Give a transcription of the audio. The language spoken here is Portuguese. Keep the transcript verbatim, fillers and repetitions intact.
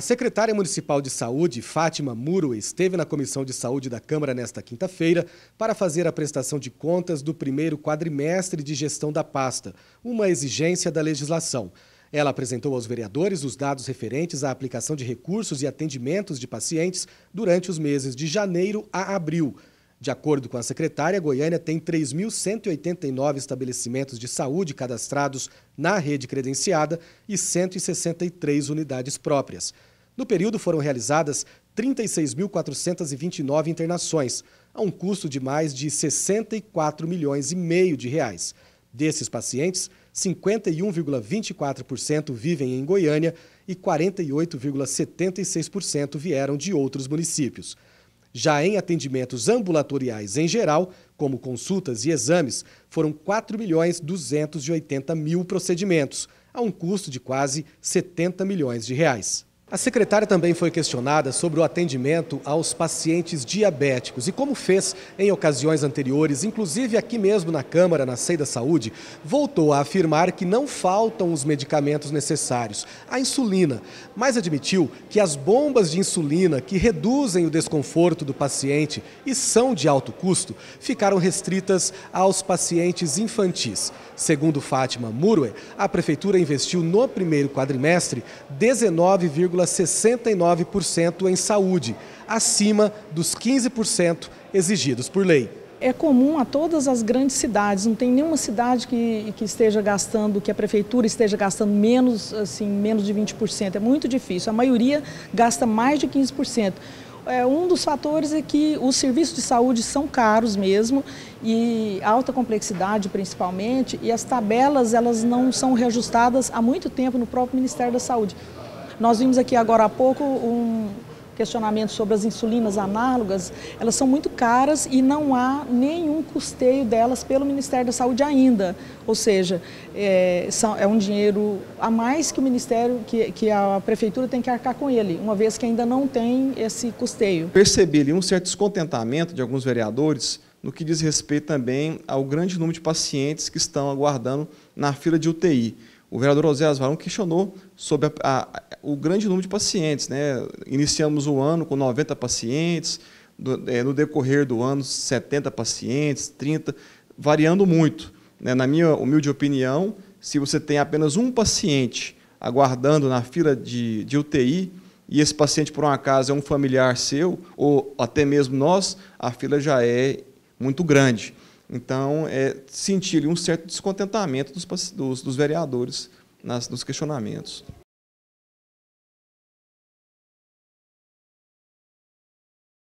A secretária municipal de saúde, Fátima Mrué, esteve na Comissão de Saúde da Câmara nesta quinta-feira para fazer a prestação de contas do primeiro quadrimestre de gestão da pasta, uma exigência da legislação. Ela apresentou aos vereadores os dados referentes à aplicação de recursos e atendimentos de pacientes durante os meses de janeiro a abril. De acordo com a secretária, Goiânia tem três mil cento e oitenta e nove estabelecimentos de saúde cadastrados na rede credenciada e cento e sessenta e três unidades próprias. No período foram realizadas trinta e seis mil quatrocentas e vinte e nove internações, a um custo de mais de sessenta e quatro milhões e meio de reais. Desses pacientes, cinquenta e um vírgula vinte e quatro por cento vivem em Goiânia e quarenta e oito vírgula setenta e seis por cento vieram de outros municípios. Já em atendimentos ambulatoriais em geral, como consultas e exames, foram quatro milhões duzentos e oitenta mil procedimentos, a um custo de quase setenta milhões de reais. A secretária também foi questionada sobre o atendimento aos pacientes diabéticos e como fez em ocasiões anteriores, inclusive aqui mesmo na Câmara, na C E I da Saúde, voltou a afirmar que não faltam os medicamentos necessários, a insulina, mas admitiu que as bombas de insulina que reduzem o desconforto do paciente e são de alto custo, ficaram restritas aos pacientes infantis. Segundo Fátima Mrué, a Prefeitura investiu no primeiro quadrimestre dezenove vírgula sessenta e nove por cento em saúde, acima dos quinze por cento exigidos por lei. É comum a todas as grandes cidades, não tem nenhuma cidade que, que esteja gastando, que a prefeitura esteja gastando menos, assim, menos de vinte por cento, é muito difícil, a maioria gasta mais de quinze por cento. É, um dos fatores é que os serviços de saúde são caros mesmo, e alta complexidade principalmente, e as tabelas elas não são reajustadas há muito tempo no próprio Ministério da Saúde. Nós vimos aqui agora há pouco um questionamento sobre as insulinas análogas. Elas são muito caras e não há nenhum custeio delas pelo Ministério da Saúde ainda. Ou seja, é, são, é um dinheiro a mais que o Ministério, que, que a Prefeitura tem que arcar com ele, uma vez que ainda não tem esse custeio. Percebi ali um certo descontentamento de alguns vereadores no que diz respeito também ao grande número de pacientes que estão aguardando na fila de U T I. O vereador Ozeas Varão questionou sobre a, a, o grande número de pacientes, né? Iniciamos o ano com noventa pacientes, do, é, no decorrer do ano setenta pacientes, trinta, variando muito, né? Na minha humilde opinião, se você tem apenas um paciente aguardando na fila de, de U T I, e esse paciente por um acaso é um familiar seu, ou até mesmo nós, a fila já é muito grande. Então, é, senti um certo descontentamento dos, dos, dos vereadores nas, nos questionamentos.